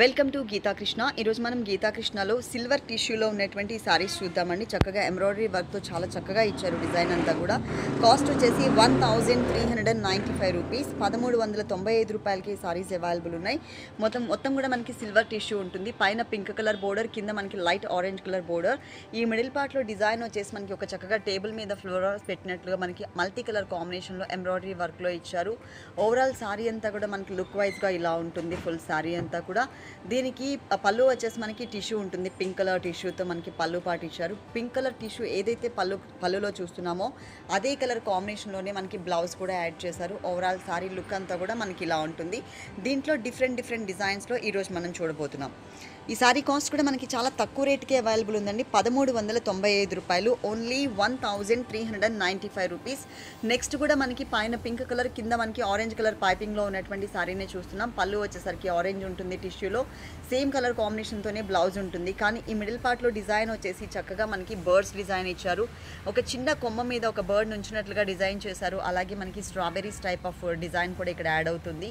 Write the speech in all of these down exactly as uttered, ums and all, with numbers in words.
Welcome to Gita Krishna. ఈరోజు మనం గీతా కృష్ణలో సిల్వర్ టిష్యూలో ఉన్నటువంటి సారీస్ చూద్దామండి. చక్కగా ఎంబ్రాయిడరీ వర్క్తో చాలా చక్కగా ఇచ్చారు డిజైన్ అంతా కూడా. కాస్ట్ వచ్చేసి one thousand three hundred and ninety five rupees పదమూడు వందల తొంభై ఐదు రూపాయలకి సారీస్ అవైలబుల్ ఉన్నాయి. మొత్తం మొత్తం కూడా మనకి సిల్వర్ టిష్యూ ఉంటుంది. పైన పింక్ కలర్ బోర్డర్, కింద మనకి లైట్ ఆరెంజ్ కలర్ బోర్డర్. ఈ మిడిల్ పార్ట్లో డిజైన్ వచ్చేసి మనకి ఒక చక్కగా టేబుల్ మీద ఫ్లోరల్స్ పెట్టినట్లుగా మనకి మల్టీ కలర్ కాంబినేషన్లో ఎంబ్రాయిడరీ వర్క్లో ఇచ్చారు. ఓవరాల్ సారీ అంతా కూడా మనకి లుక్ వైజ్గా ఇలా ఉంటుంది ఫుల్ సారీ అంతా కూడా. దీనికి పళ్ళు వచ్చేసి మనకి టిష్యూ ఉంటుంది. పింక్ కలర్ టిష్యూతో మనకి పళ్ళు పాటించారు. పింక్ కలర్ టిష్యూ ఏదైతే పళ్ళు పళ్ళులో చూస్తున్నామో అదే కలర్ కాంబినేషన్లోనే మనకి బ్లౌజ్ కూడా యాడ్ చేశారు. ఓవరాల్ సారీ లుక్ అంతా కూడా మనకి ఇలా ఉంటుంది. దీంట్లో డిఫరెంట్ డిఫరెంట్ డిజైన్స్లో ఈరోజు మనం చూడబోతున్నాం. ఈ సారీ కాస్ట్ కూడా మనకి చాలా తక్కువ రేట్కే అవైలబుల్ ఉందండి. పదమూడు వందల తొంభై ఐదు రూపాయలు only one thousand three hundred and ninety five rupees. Next కూడా మనకి పైన పింక్ కలర్, కింద మనకి ఆరెంజ్ కలర్ పైపింగ్లో ఉన్నటువంటి సారీనే చూస్తున్నాం. పళ్ళు వచ్చేసరికి ఆరెంజ్ ఉంటుంది టిష్యూలో. సేమ్ కలర్ కాంబినేషన్తోనే బ్లౌజ్ ఉంటుంది. కానీ ఈ మిడిల్ పార్ట్లో డిజైన్ వచ్చేసి చక్కగా మనకి బర్డ్స్ డిజైన్ ఇచ్చారు. ఒక చిన్న కొమ్మ మీద ఒక బర్డ్ నుంచినట్లుగా డిజైన్ చేశారు. అలాగే మనకి స్ట్రాబెర్రీస్ టైప్ ఆఫ్ డిజైన్ కూడా ఇక్కడ యాడ్ అవుతుంది.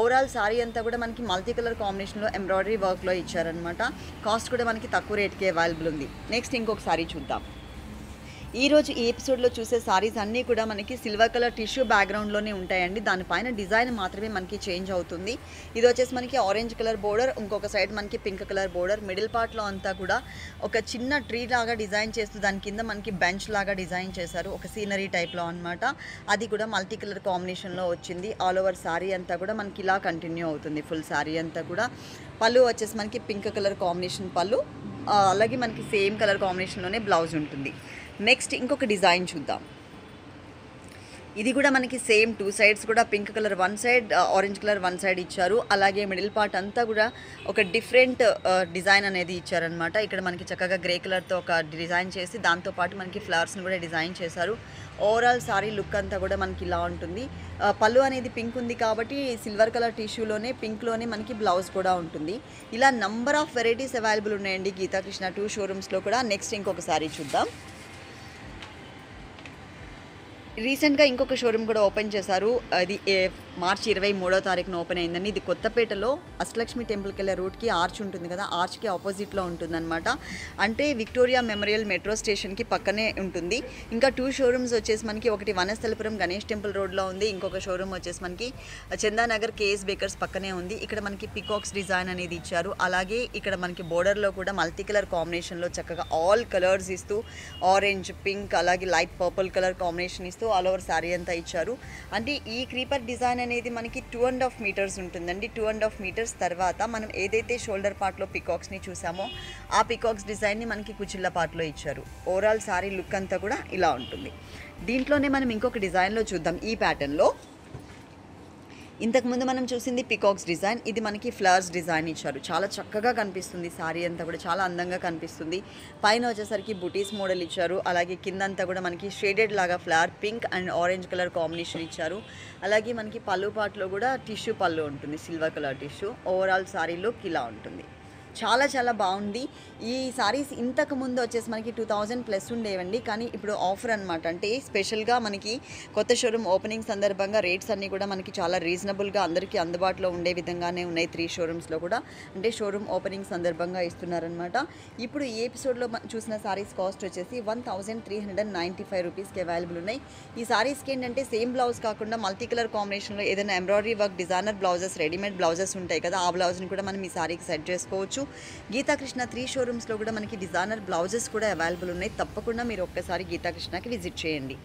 ఓవరాల్ సారీ అంతా కూడా మనకి మల్టీ కలర్ కాంబినేషన్లో ఎంబ్రాయిడరీ వర్క్లో ఇచ్చారు అన్నమాట. కాస్ట్ కూడా మనకి తక్కువ రేట్కే అవైలబుల్ ఉంది. నెక్స్ట్ ఇంకొక సారీ చూద్దాం. ఈరోజు ఈ ఎపిసోడ్లో చూసే సారీస్ అన్నీ కూడా మనకి సిల్వర్ కలర్ టిష్యూ బ్యాక్గ్రౌండ్లోనే ఉంటాయండి. దానిపైన డిజైన్ మాత్రమే మనకి చేంజ్ అవుతుంది. ఇది వచ్చేసి మనకి ఆరెంజ్ కలర్ బోర్డర్, ఇంకొక సైడ్ మనకి పింక్ కలర్ బోర్డర్. మిడిల్ పార్ట్లో అంతా కూడా ఒక చిన్న ట్రీ లాగా డిజైన్ చేస్తూ దాని కింద మనకి బెంచ్ లాగా డిజైన్ చేశారు. ఒక సీనరీ టైప్లో అనమాట. అది కూడా మల్టీ కలర్ కాంబినేషన్లో వచ్చింది. ఆల్ ఓవర్ సారీ అంతా కూడా మనకి ఇలా కంటిన్యూ అవుతుంది ఫుల్ సారీ అంతా కూడా. పళ్ళు వచ్చేసి మనకి పింక్ కలర్ కాంబినేషన్ పళ్ళు, అలాగే మనకి సేమ్ కలర్ కాంబినేషన్లోనే బ్లౌజ్ ఉంటుంది. నెక్స్ట్ ఇంకొక డిజైన్ చూద్దాం. ఇది కూడా మనకి సేమ్ టూ సైడ్స్ కూడా pink colour one side, orange colour one side ఇచ్చారు. అలాగే మిడిల్ పార్ట్ అంతా కూడా ఒక డిఫరెంట్ డిజైన్ అనేది ఇచ్చారనమాట. ఇక్కడ మనకి చక్కగా గ్రే కలర్తో ఒక డిజైన్ చేసి దాంతోపాటు మనకి ఫ్లవర్స్ని కూడా డిజైన్ చేశారు. ఓవరాల్ సారీ లుక్ అంతా కూడా మనకి ఇలా ఉంటుంది. పళ్ళు అనేది పింక్ ఉంది కాబట్టి సిల్వర్ కలర్ టిష్యూలోనే పింక్లోనే మనకి బ్లౌజ్ కూడా ఉంటుంది. ఇలా నంబర్ ఆఫ్ వెరైటీస్ అవైలబుల్ ఉన్నాయండి గీతాకృష్ణ టూ షోరూమ్స్లో కూడా. నెక్స్ట్ ఇంకొక సారీ చూద్దాం. రీసెంట్గా ఇంకొక షోరూమ్ కూడా ఓపెన్ చేశారు. అది మార్చి ఇరవై మూడో తారీఖున ఓపెన్ అయిందండి. ఇది కొత్తపేటలో అష్టలక్ష్మి టెంపుల్కి వెళ్ళే రూట్కి ఆర్చ్ ఉంటుంది కదా, ఆర్చ్కి ఆపోజిట్లో ఉంటుందన్నమాట. అంటే విక్టోరియా మెమోరియల్ మెట్రో స్టేషన్కి పక్కనే ఉంటుంది. ఇంకా టూ షోరూమ్స్ వచ్చేసి మనకి ఒకటి వనస్థలపురం గణేష్ టెంపుల్ రోడ్లో ఉంది. ఇంకొక షోరూమ్ వచ్చేసి మనకి చందానగర్ కేఎస్ బేకర్స్ పక్కనే ఉంది. ఇక్కడ మనకి పికాక్స్ డిజైన్ అనేది ఇచ్చారు. అలాగే ఇక్కడ మనకి బోర్డర్లో కూడా మల్టీ కలర్ కాంబినేషన్లో చక్కగా ఆల్ కలర్స్ ఇస్తూ ఆరెంజ్, పింక్, అలాగే లైట్ పర్పుల్ కలర్ కాంబినేషన్ ఇస్తూ ఆల్ ఓవర్ సారీ అంతా ఇచ్చారు. అంటే ఈ క్రీపర్ డిజైన్ అనేది మనకి టూ అండ్ హాఫ్ మీటర్స్ ఉంటుందండి. టూ అండ్ హాఫ్ మీటర్స్ తర్వాత మనం ఏదైతే షోల్డర్ పార్ట్లో పికాక్స్ని చూసామో ఆ పికాక్స్ డిజైన్ని మనకి కుచిళ్ళ పార్ట్లో ఇచ్చారు. ఓవరాల్ సారీ లుక్ అంతా కూడా ఇలా ఉంటుంది. దీంట్లోనే మనం ఇంకొక డిజైన్లో చూద్దాం. ఈ ప్యాటర్న్లో ఇంతకుముందు మనం చూసింది పికాక్స్ డిజైన్. ఇది మనకి ఫ్లవర్స్ డిజైన్ ఇచ్చారు. చాలా చక్కగా కనిపిస్తుంది సారీ అంతా కూడా, చాలా అందంగా కనిపిస్తుంది. పైన వచ్చేసరికి బుటీస్ మోడల్ ఇచ్చారు. అలాగే కిందంతా కూడా మనకి షేడెడ్ లాగా flower pink and orange colour combination ఇచ్చారు. అలాగే మనకి పళ్ళు పార్ట్లో కూడా టిష్యూ పళ్ళు ఉంటుంది, సిల్వర్ కలర్ టిష్యూ. ఓవరాల్ సారీలో ఇలా ఉంటుంది. చాలా చాలా బాగుంది. ఈ సారీస్ ఇంతకుముందు వచ్చేసి మనకి టూ థౌజండ్ ప్లస్ ఉండేవండి. కానీ ఇప్పుడు ఆఫర్ అనమాట. అంటే స్పెషల్గా మనకి కొత్త షోరూమ్ ఓపెనింగ్ సందర్భంగా రేట్స్ అన్నీ కూడా మనకి చాలా రీజనబుల్గా అందరికీ అందుబాటులో ఉండే విధంగానే ఉన్నాయి త్రీ షోరూమ్స్లో కూడా. అంటే షోరూమ్ ఓపెనింగ్ సందర్భంగా ఇస్తున్నారనమాట. ఇప్పుడు ఈ ఎపిసోడ్లో చూసిన సారీస్ కాస్ట్ వచ్చేసి one thousand three hundred and ninety five రూపీస్కి అవైలబుల్ ఉన్నాయి. ఈ సారీస్కి ఏంటంటే సేమ్ బ్లౌజ్ కాకుండా మల్టీ కలర్ కాంబినేషన్లో ఏదైనా embroidery work designer blouses, readymade blouses ఉంటాయి కదా, ఆ బ్లౌజ్ని కూడా మనం ఈ సారీకి సెట్ చేసుకోవచ్చు. గీతాకృష్ణ త్రీ షోరూమ్స్లో కూడా మనకి డిజైనర్ బ్లౌజెస్ కూడా అవైలబుల్ ఉన్నాయి. తప్పకుండా మీరు ఒక్కసారి గీతాకృష్ణకి విజిట్ చేయండి.